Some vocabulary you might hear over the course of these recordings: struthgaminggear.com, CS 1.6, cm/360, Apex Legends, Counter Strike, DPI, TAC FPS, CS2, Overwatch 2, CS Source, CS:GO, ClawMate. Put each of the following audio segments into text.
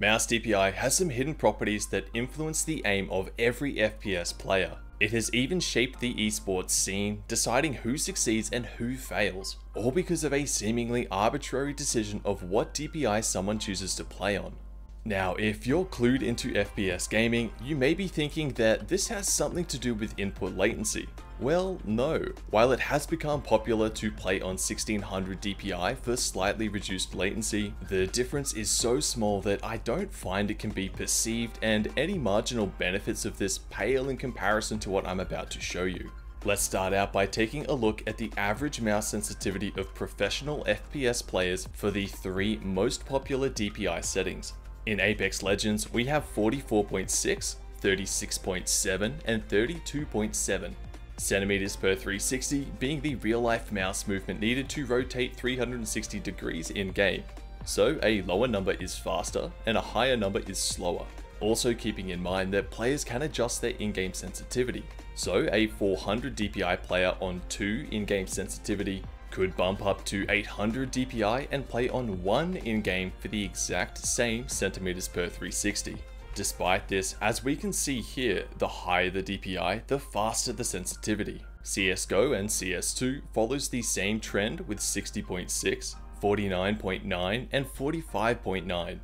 Mouse DPI has some hidden properties that influence the aim of every FPS player. It has even shaped the esports scene, deciding who succeeds and who fails, all because of a seemingly arbitrary decision of what DPI someone chooses to play on. Now, if you're clued into FPS gaming, you may be thinking that this has something to do with input latency. Well, no. While it has become popular to play on 1600 DPI for slightly reduced latency, the difference is so small that I don't find it can be perceived, and any marginal benefits of this pale in comparison to what I'm about to show you. Let's start out by taking a look at the average mouse sensitivity of professional FPS players for the three most popular DPI settings. In Apex Legends, we have 44.6, 36.7, and 32.7. Centimeters per 360 being the real-life mouse movement needed to rotate 360 degrees in-game. So a lower number is faster, and a higher number is slower. Also keeping in mind that players can adjust their in-game sensitivity. So a 400 DPI player on 2 in-game sensitivity could bump up to 800 DPI and play on 1 in-game for the exact same centimeters per 360. Despite this, as we can see here, the higher the DPI, the faster the sensitivity. CS:GO and CS2 follows the same trend with 60.6, 49.9, and 45.9.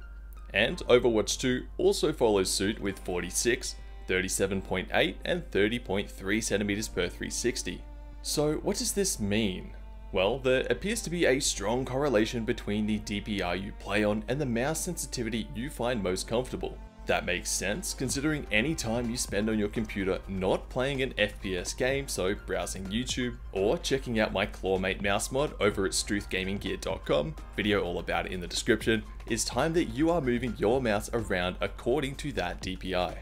And Overwatch 2 also follows suit with 46, 37.8, and 30.3 centimeters per 360. So what does this mean? Well, there appears to be a strong correlation between the DPI you play on and the mouse sensitivity you find most comfortable. That makes sense, considering any time you spend on your computer not playing an FPS game, so browsing YouTube, or checking out my ClawMate mouse mod over at struthgaminggear.com, video all about it in the description, is time that you are moving your mouse around according to that DPI.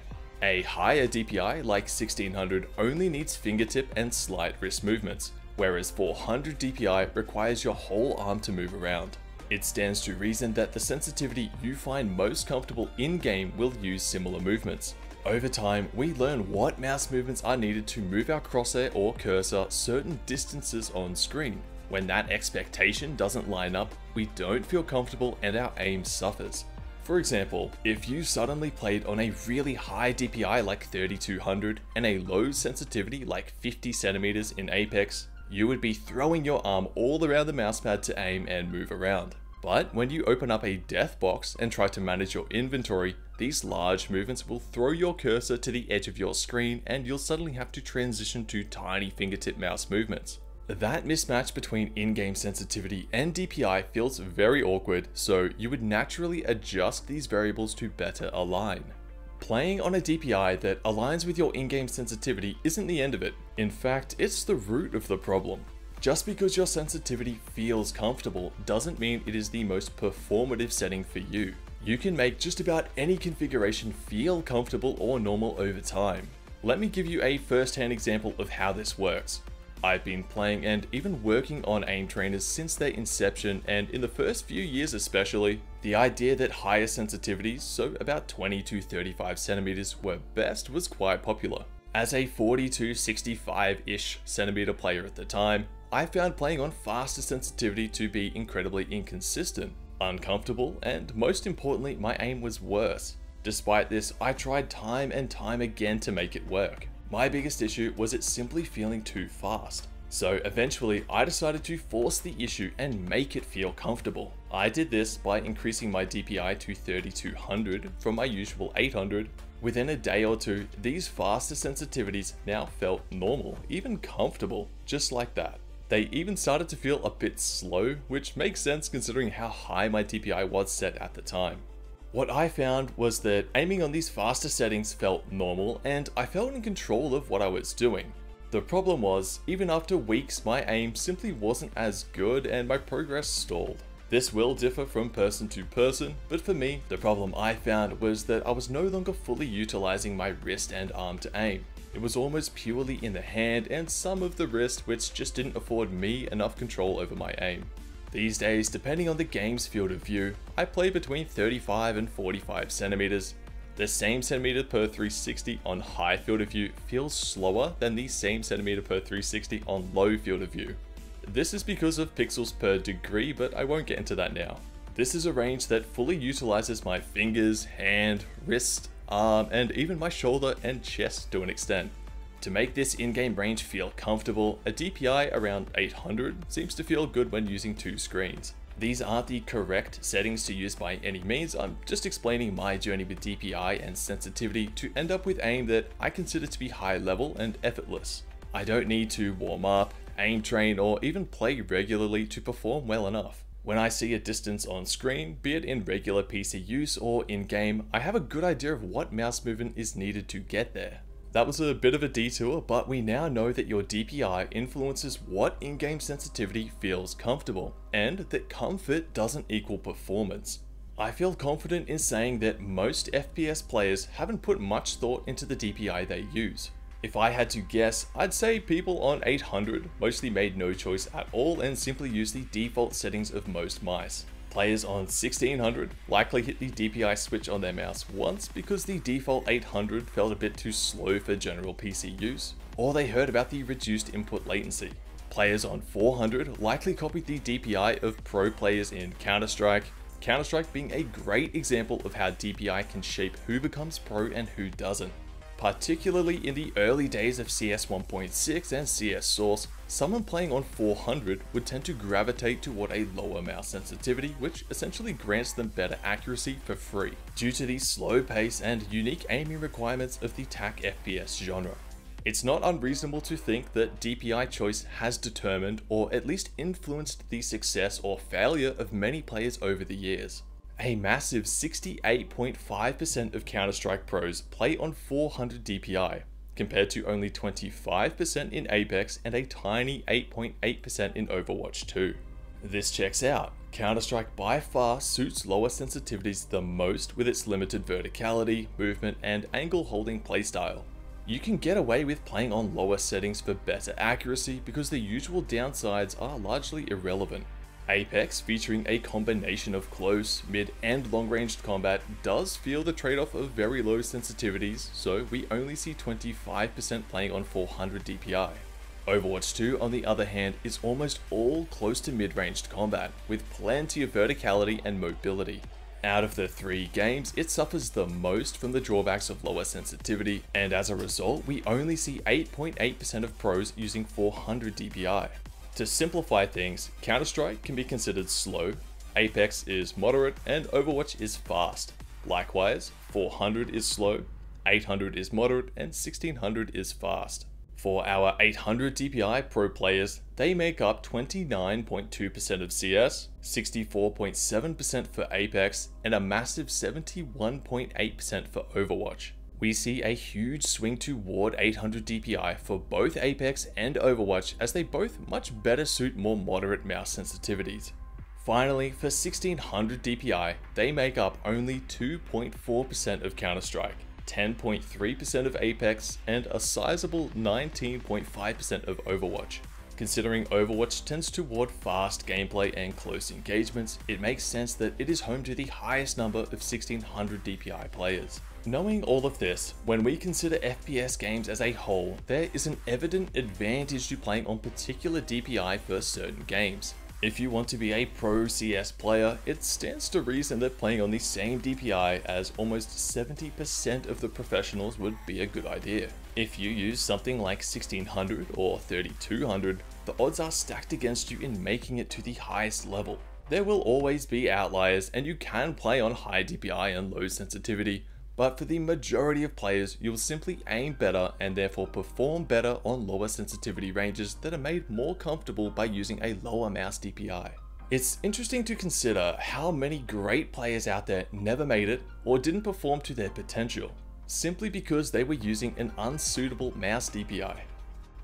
A higher DPI, like 1600, only needs fingertip and slight wrist movements, whereas 400 DPI requires your whole arm to move around. It stands to reason that the sensitivity you find most comfortable in-game will use similar movements. Over time, we learn what mouse movements are needed to move our crosshair or cursor certain distances on screen. When that expectation doesn't line up, we don't feel comfortable and our aim suffers. For example, if you suddenly played on a really high DPI like 3200 and a low sensitivity like 50 centimeters in Apex, you would be throwing your arm all around the mousepad to aim and move around. But when you open up a death box and try to manage your inventory, these large movements will throw your cursor to the edge of your screen and you'll suddenly have to transition to tiny fingertip mouse movements. That mismatch between in-game sensitivity and DPI feels very awkward, so you would naturally adjust these variables to better align. Playing on a DPI that aligns with your in-game sensitivity isn't the end of it. In fact, it's the root of the problem. Just because your sensitivity feels comfortable doesn't mean it is the most performative setting for you. You can make just about any configuration feel comfortable or normal over time. Let me give you a first-hand example of how this works. I've been playing and even working on aim trainers since their inception, and in the first few years especially, the idea that higher sensitivities, so about 20 to 35 centimeters were best, was quite popular. As a 40 to 65-ish centimeter player at the time, I found playing on faster sensitivity to be incredibly inconsistent, uncomfortable, and most importantly, my aim was worse. Despite this, I tried time and time again to make it work. My biggest issue was it simply feeling too fast. So eventually, I decided to force the issue and make it feel comfortable. I did this by increasing my DPI to 3200 from my usual 800. Within a day or two, these faster sensitivities now felt normal, even comfortable, just like that. They even started to feel a bit slow, which makes sense considering how high my DPI was set at the time. What I found was that aiming on these faster settings felt normal and I felt in control of what I was doing. The problem was, even after weeks, my aim simply wasn't as good and my progress stalled. This will differ from person to person, but for me, the problem I found was that I was no longer fully utilizing my wrist and arm to aim. It was almost purely in the hand and some of the wrist, which just didn't afford me enough control over my aim. These days, depending on the game's field of view, I play between 35 and 45 centimeters. The same centimeter per 360 on high field of view feels slower than the same centimeter per 360 on low field of view. This is because of pixels per degree, but I won't get into that now. This is a range that fully utilizes my fingers, hand, wrist, arm, and even my shoulder and chest to an extent. To make this in-game range feel comfortable, a DPI around 800 seems to feel good when using two screens. These aren't the correct settings to use by any means, I'm just explaining my journey with DPI and sensitivity to end up with aim that I consider to be high level and effortless. I don't need to warm up, aim train, or even play regularly to perform well enough. When I see a distance on screen, be it in regular PC use or in-game, I have a good idea of what mouse movement is needed to get there. That was a bit of a detour, but we now know that your DPI influences what in-game sensitivity feels comfortable, and that comfort doesn't equal performance. I feel confident in saying that most FPS players haven't put much thought into the DPI they use. If I had to guess, I'd say people on 800 mostly made no choice at all and simply used the default settings of most mice. Players on 1600 likely hit the DPI switch on their mouse once because the default 800 felt a bit too slow for general PC use, or they heard about the reduced input latency. Players on 400 likely copied the DPI of pro players in Counter Strike, Counter Strike being a great example of how DPI can shape who becomes pro and who doesn't. Particularly in the early days of CS 1.6 and CS Source, someone playing on 400 would tend to gravitate toward a lower mouse sensitivity, which essentially grants them better accuracy for free, due to the slow pace and unique aiming requirements of the TAC FPS genre. It's not unreasonable to think that DPI choice has determined or at least influenced the success or failure of many players over the years. A massive 68.5% of Counter-Strike pros play on 400 DPI, compared to only 25% in Apex and a tiny 8.8% in Overwatch 2. This checks out. Counter-Strike by far suits lower sensitivities the most with its limited verticality, movement, and angle holding playstyle. You can get away with playing on lower settings for better accuracy because the usual downsides are largely irrelevant. Apex, featuring a combination of close, mid, and long-ranged combat, does feel the trade-off of very low sensitivities, so we only see 25% playing on 400 DPI. Overwatch 2, on the other hand, is almost all close to mid-ranged combat, with plenty of verticality and mobility. Out of the three games, it suffers the most from the drawbacks of lower sensitivity, and as a result, we only see 8.8% of pros using 400 DPI. To simplify things, Counter-Strike can be considered slow, Apex is moderate, and Overwatch is fast. Likewise, 400 is slow, 800 is moderate, and 1600 is fast. For our 800 DPI pro players, they make up 29.2% of CS, 64.7% for Apex, and a massive 71.8% for Overwatch. We see a huge swing toward 800 DPI for both Apex and Overwatch, as they both much better suit more moderate mouse sensitivities. Finally, for 1600 DPI, they make up only 2.4% of Counter-Strike, 10.3% of Apex, and a sizable 19.5% of Overwatch. Considering Overwatch tends toward fast gameplay and close engagements, it makes sense that it is home to the highest number of 1600 DPI players. Knowing all of this, when we consider FPS games as a whole, there is an evident advantage to playing on particular DPI for certain games. If you want to be a pro CS player, it stands to reason that playing on the same DPI as almost 70% of the professionals would be a good idea. If you use something like 1600 or 3200, the odds are stacked against you in making it to the highest level. There will always be outliers, and you can play on high DPI and low sensitivity, but for the majority of players, you'll simply aim better and therefore perform better on lower sensitivity ranges that are made more comfortable by using a lower mouse DPI. It's interesting to consider how many great players out there never made it or didn't perform to their potential, simply because they were using an unsuitable mouse DPI.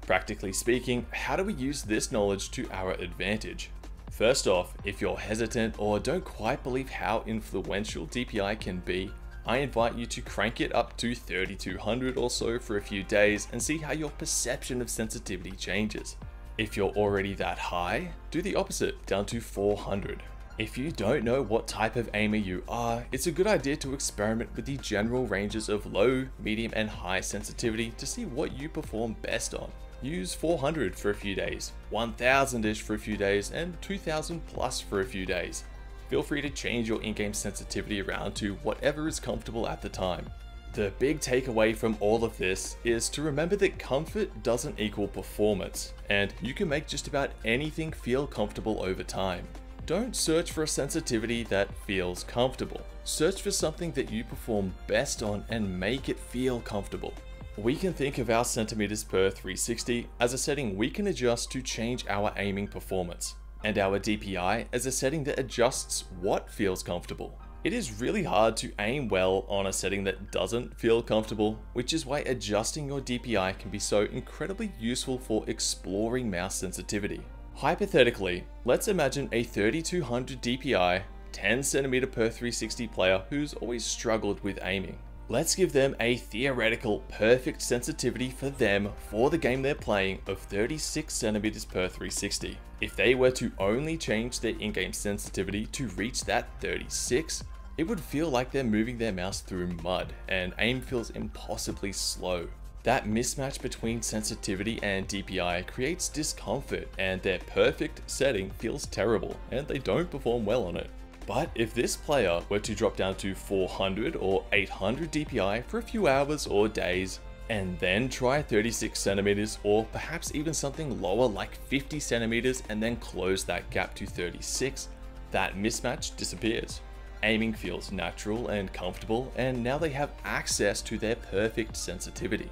Practically speaking, how do we use this knowledge to our advantage? First off, if you're hesitant or don't quite believe how influential DPI can be, I invite you to crank it up to 3200 or so for a few days and see how your perception of sensitivity changes. If you're already that high, do the opposite, down to 400. If you don't know what type of aimer you are, it's a good idea to experiment with the general ranges of low, medium, and high sensitivity to see what you perform best on. Use 400 for a few days, 1000-ish for a few days, and 2000 plus for a few days. feel free to change your in-game sensitivity around to whatever is comfortable at the time. The big takeaway from all of this is to remember that comfort doesn't equal performance, and you can make just about anything feel comfortable over time. Don't search for a sensitivity that feels comfortable. Search for something that you perform best on and make it feel comfortable. We can think of our centimeters per 360 as a setting we can adjust to change our aiming performance, and our DPI as a setting that adjusts what feels comfortable. It is really hard to aim well on a setting that doesn't feel comfortable, which is why adjusting your DPI can be so incredibly useful for exploring mouse sensitivity. Hypothetically, let's imagine a 3200 DPI, 10cm per 360 player who's always struggled with aiming. Let's give them a theoretical perfect sensitivity for them for the game they're playing of 36cm per 360. If they were to only change their in-game sensitivity to reach that 36, it would feel like they're moving their mouse through mud, and aim feels impossibly slow. That mismatch between sensitivity and DPI creates discomfort, and their perfect setting feels terrible, and they don't perform well on it. But if this player were to drop down to 400 or 800 DPI for a few hours or days, and then try 36cm or perhaps even something lower like 50cm and then close that gap to 36, that mismatch disappears. Aiming feels natural and comfortable, and now they have access to their perfect sensitivity.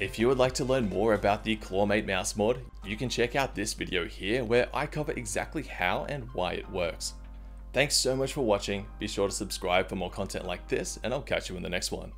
If you would like to learn more about the ClawMate mouse mod, you can check out this video here where I cover exactly how and why it works. Thanks so much for watching, be sure to subscribe for more content like this, and I'll catch you in the next one.